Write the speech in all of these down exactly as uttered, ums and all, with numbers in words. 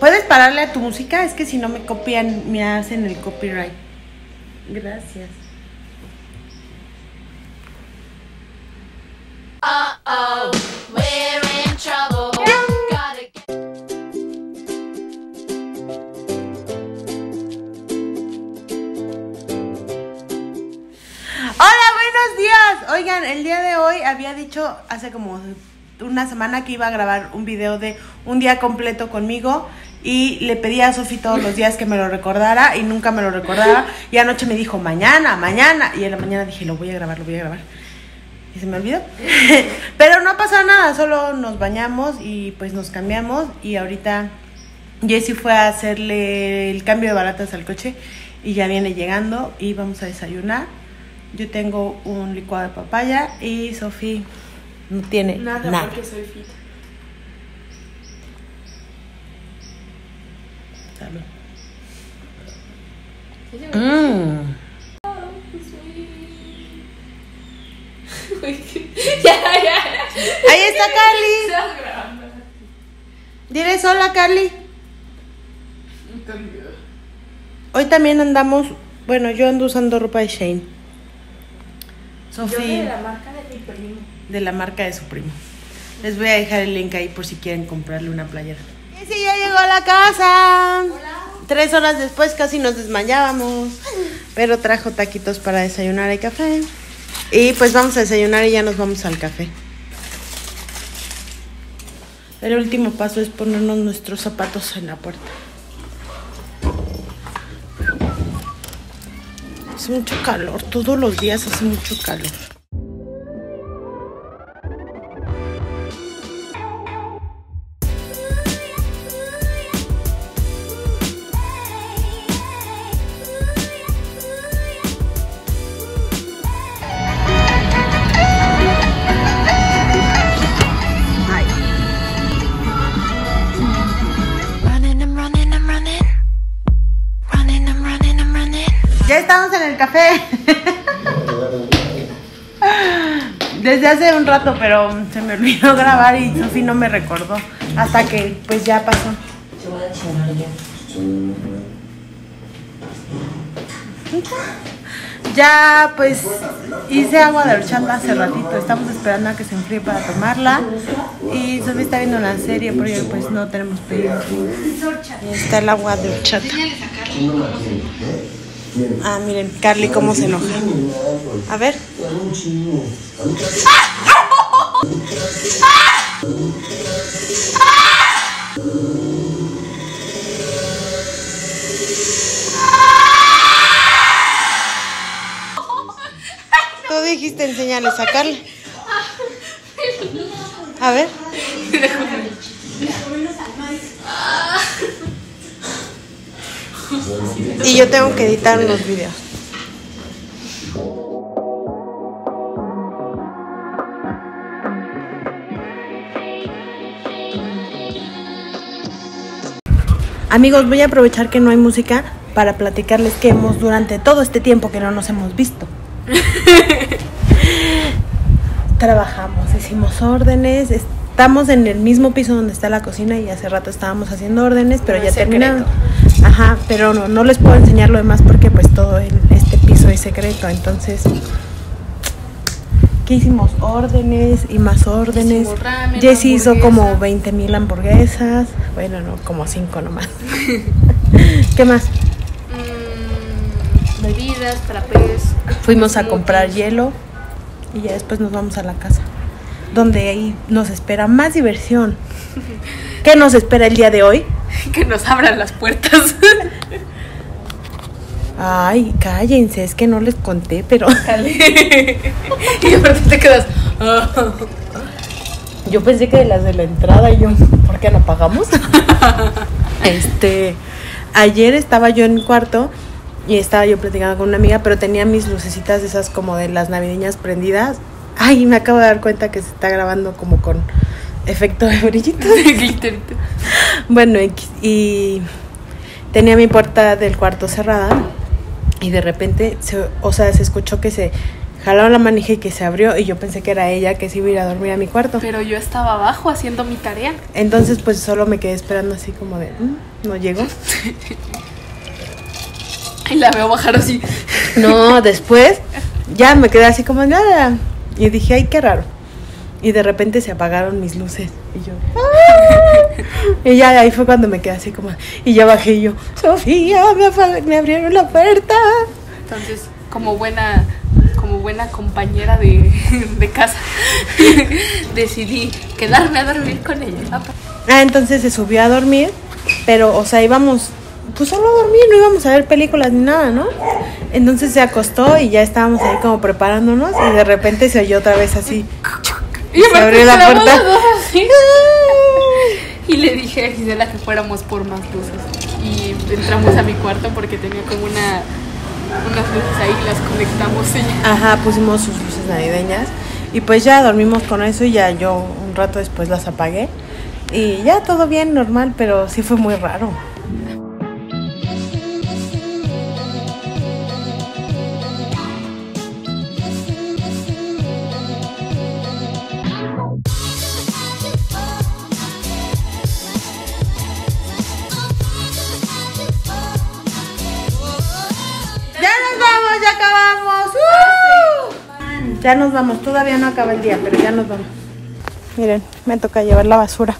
¿Puedes pararle a tu música? Es que si no me copian, me hacen el copyright. Gracias. Uh-oh, we're in trouble. Gotta get... Hola, buenos días. Oigan, el día de hoy había dicho hace como una semana que iba a grabar un video de un día completo conmigo y le pedí a Sofi todos los días que me lo recordara y nunca me lo recordaba, y anoche me dijo mañana, mañana, y en la mañana dije lo voy a grabar, lo voy a grabar, y se me olvidó. Pero no pasó nada, solo nos bañamos y pues nos cambiamos, y ahorita Jessy fue a hacerle el cambio de baratas al coche y ya viene llegando y vamos a desayunar. Yo tengo un licuado de papaya y Sofi no tiene nada, nada porque soy fit. Salud. Mm. Ya, ya. Ahí está Carly. Diles hola, Carly. Hoy también andamos, bueno, yo ando usando ropa de Shein. Sofía. De la marca de mi primo. De la marca de su primo. Les voy a dejar el link ahí por si quieren comprarle una playera. Sí, ya llegó a la casa. Hola. Tres horas después casi nos desmayábamos, pero trajo taquitos para desayunar y café. Y pues vamos a desayunar y ya nos vamos al café. El último paso es ponernos nuestros zapatos en la puerta. Hace mucho calor, todos los días hace mucho calor. Desde hace un rato, pero se me olvidó grabar y Sofi no me recordó hasta que pues ya pasó. Se va a desayunar ya. Ya pues hice agua de horchata hace ratito, estamos esperando a que se enfríe para tomarla, y Sofi está viendo una serie porque pues no tenemos pedido. Está el agua de horchata. Ah, miren, Carly cómo se enoja. A ver. Tú dijiste enseñarle a Carly. A ver. Y yo tengo que editar los videos. Amigos, voy a aprovechar que no hay música para platicarles que hemos durante todo este tiempo que no nos hemos visto. Trabajamos, hicimos órdenes. Estamos en el mismo piso donde está la cocina y hace rato estábamos haciendo órdenes, pero no, ya terminamos. Ajá, pero no, no les puedo enseñar lo demás porque pues todo el, este piso es secreto. Entonces, ¿qué hicimos? Órdenes y más órdenes. Jessy hizo como veinte mil hamburguesas. Bueno, no, como cinco nomás. ¿Qué más? Mm, bebidas, frappés. Fuimos a comprar hielo y ya después nos vamos a la casa, donde ahí nos espera más diversión. ¿Qué nos espera el día de hoy? Que nos abran las puertas. Ay, cállense, es que no les conté, pero... Y aparte te quedas... Yo pensé que de las de la entrada, y yo, ¿por qué no pagamos? Este, ayer estaba yo en mi cuarto y estaba yo platicando con una amiga, pero tenía mis lucecitas esas como de las navideñas prendidas. Ay, me acabo de dar cuenta que se está grabando como con efecto de brillitos. Bueno, y, y tenía mi puerta del cuarto cerrada y de repente, se, o sea, se escuchó que se Jalaron la manija y que se abrió, y yo pensé que era ella que se iba a ir a dormir a mi cuarto. Pero yo estaba abajo haciendo mi tarea. Entonces pues solo me quedé esperando así como de, ¿mm? ¿No llegó? Y la veo bajar así. No, después ya me quedé así como nada. Y dije, ay, qué raro. Y de repente se apagaron mis luces. Y yo, ¡ah! Y ya ahí fue cuando me quedé así como. Y ya bajé y yo, Sofía, me, me abrieron la puerta. Entonces, como buena como buena compañera de, de casa, decidí quedarme a dormir con ella. Ah, entonces se subió a dormir. Pero, o sea, íbamos pues solo a dormir, no íbamos a ver películas ni nada, ¿no? Entonces se acostó y ya estábamos ahí como preparándonos. Y de repente se oyó otra vez así. Y se abrió la puerta. Y le dije a Gisela que fuéramos por más luces. Y entramos a mi cuarto porque tenía como una unas luces ahí, las conectamos y ya. Ajá, pusimos sus luces navideñas. Y pues ya dormimos con eso y ya yo un rato después las apagué. Y ya todo bien, normal, pero sí fue muy raro. Ya nos vamos, todavía no acaba el día, pero ya nos vamos. Miren, me toca llevar la basura.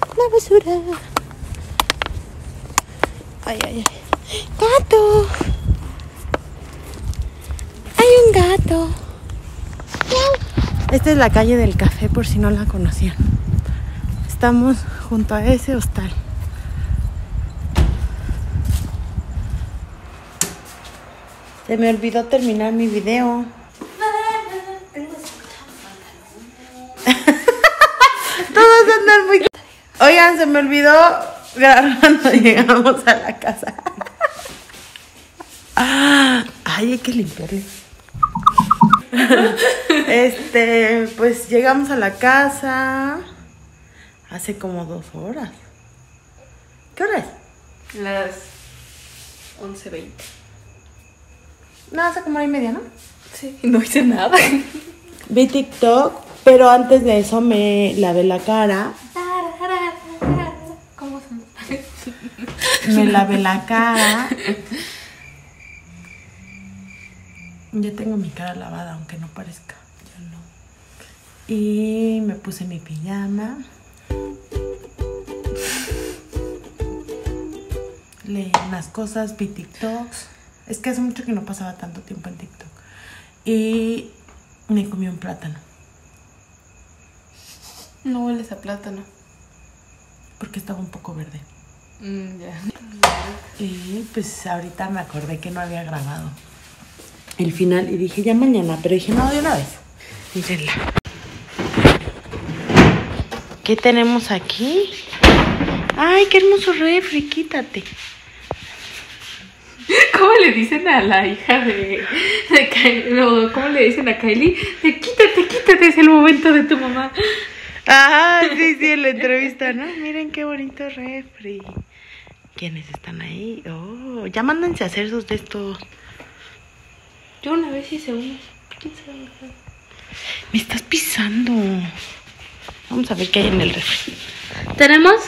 La basura. Ay, ay, ay. ¡Gato! Hay un gato. Esta es la calle del café, por si no la conocían. Estamos junto a ese hostal. Se me olvidó terminar mi video. Todos andan muy... Oigan, se me olvidó grabar cuando llegamos a la casa. Ay, hay que limpiarle. Este, pues llegamos a la casa hace como dos horas. ¿Qué hora es? Las once veinte. No, hace como una y media, ¿no? Sí. No hice nada. Vi TikTok, pero antes de eso me lavé la cara. ¿Cómo se me lavé la cara? Ya tengo mi cara lavada, aunque no parezca. Ya no. Y me puse mi pijama. Leí unas cosas, vi TikToks. Es que hace mucho que no pasaba tanto tiempo en TikTok. Y me comí un plátano. No hueles a plátano. Porque estaba un poco verde. Mm, ya. Yeah. Y pues ahorita me acordé que no había grabado el final. Y dije ya mañana, pero dije no, de una vez. Mírenla. ¿Qué tenemos aquí? Ay, qué hermoso refri, quítate. ¿Cómo le dicen a la hija de, de Kylie? No, ¿cómo le dicen a Kylie? De quítate, quítate, es el momento de tu mamá. Ah, sí, sí, en la entrevista, ¿no? Miren qué bonito refri. ¿Quiénes están ahí? Oh, ya mándense a hacer sus de estos. Yo una vez hice uno. Me estás pisando. Vamos a ver qué hay en el refri. Tenemos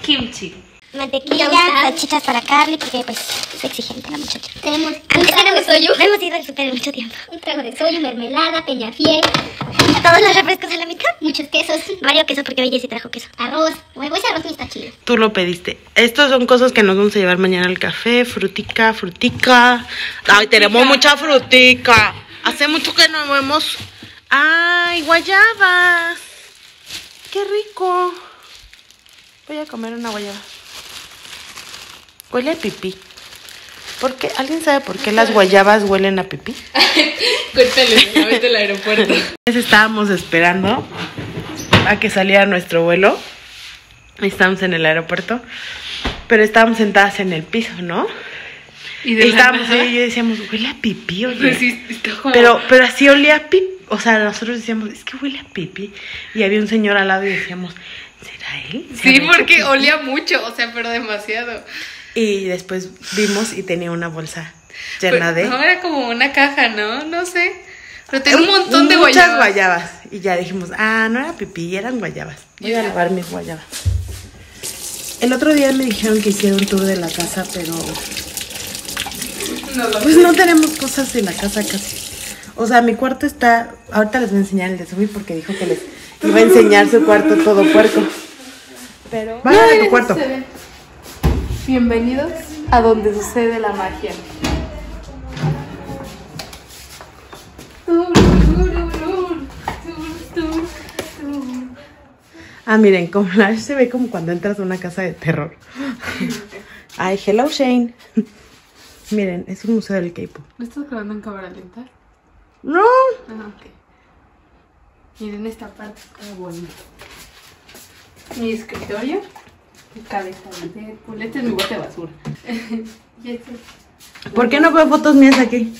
kimchi. Mantequilla, salchichas para Carly, porque pues es exigente la muchacha. Tenemos un trago de soyu. Hemos ido al súper mucho tiempo. Un trago de soyu, mermelada, peñafiel. Todos los refrescos a la mitad. Muchos quesos. Varios quesos porque Jessy trajo queso. Arroz, huevo, ese arroz no está chido. Tú lo pediste. Estos son cosas que nos vamos a llevar mañana al café. Frutica, frutica. Ay, tenemos mucha frutica. Hace mucho que no vemos. Ay, guayabas. Qué rico. Voy a comer una guayaba. Huele a pipí. ¿Por qué? ¿Alguien sabe por qué las guayabas huelen a pipí? Cuéntales, una vez del aeropuerto. Estábamos esperando a que saliera nuestro vuelo. Estábamos en el aeropuerto, pero estábamos sentadas en el piso, ¿no? Y, de y estábamos ahí y yo decíamos, huele a pipí, oye. Pero, sí, como... pero, pero así olía a pipí. O sea, nosotros decíamos, es que huele a pipí. Y había un señor al lado y decíamos, ¿será él? ¿Será sí, él? Porque olía mucho, o sea, pero demasiado. Y después vimos y tenía una bolsa llena pero, de... No, era como una caja, ¿no? No sé. Pero tenía un montón de guayabas. Muchas guayabas. Y ya dijimos, ah, no era pipí, eran guayabas. Voy yeah. a lavar mis guayabas. El otro día me dijeron que hiciera un tour de la casa, pero... No, pues no tenemos cosas en la casa casi. O sea, mi cuarto está... Ahorita les voy a enseñar el de Sofía porque dijo que les iba a enseñar su cuarto todo puerco. Pero... Vaya no, a tu cuarto. Bienvenidos a donde sucede la magia. Ah, miren, como Flash se ve como cuando entras a una casa de terror. Ay, hello, Shane. Miren, es un museo del K-pop. ¿No estás grabando en cámara lenta? ¡No! Ah, ok. Miren esta parte, está bonita. Mi escritorio. Mi cabeza de Deadpool. Este es mi bote de basura. Y este. ¿Por qué no veo fotos mías aquí?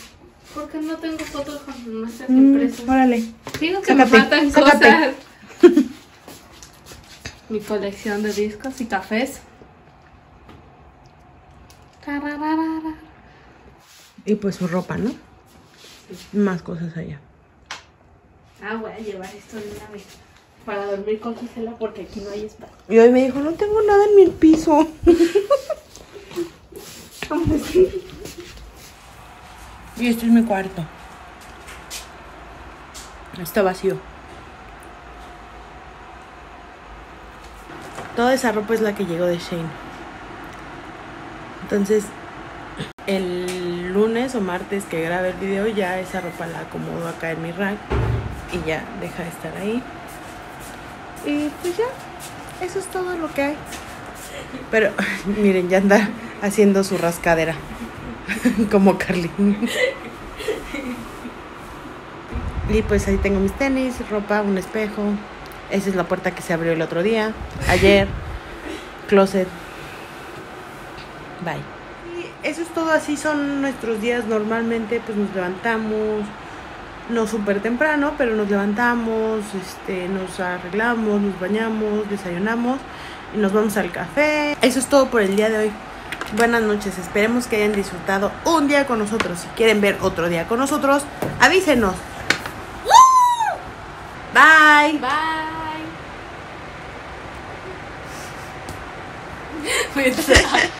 Porque no tengo fotos con nuestras mm, empresas. Órale. Digo que sácate, me faltan sácate. cosas. Mi colección de discos y cafés. Y pues su ropa, ¿no? Sí. Más cosas allá. Ah, voy a llevar esto de una vez para dormir con Gisela porque aquí no hay espacio. Y hoy me dijo, no tengo nada en mi piso. Y este es mi cuarto. Está vacío. Toda esa ropa es la que llegó de Shein. Entonces, el lunes o martes que grabe el video, ya esa ropa la acomodo acá en mi rack. Y ya deja de estar ahí. Y pues ya, eso es todo lo que hay. Pero, miren, ya anda haciendo su rascadera. Como Carly. Y pues ahí tengo mis tenis, ropa, un espejo. Esa es la puerta que se abrió el otro día, ayer. Closet. Bye. Y eso es todo, así son nuestros días normalmente. Pues nos levantamos, no súper temprano, pero nos levantamos, este, nos arreglamos, nos bañamos, desayunamos y nos vamos al café. Eso es todo por el día de hoy. Buenas noches, esperemos que hayan disfrutado un día con nosotros. Si quieren ver otro día con nosotros, avísenos. Bye. Bye. With that.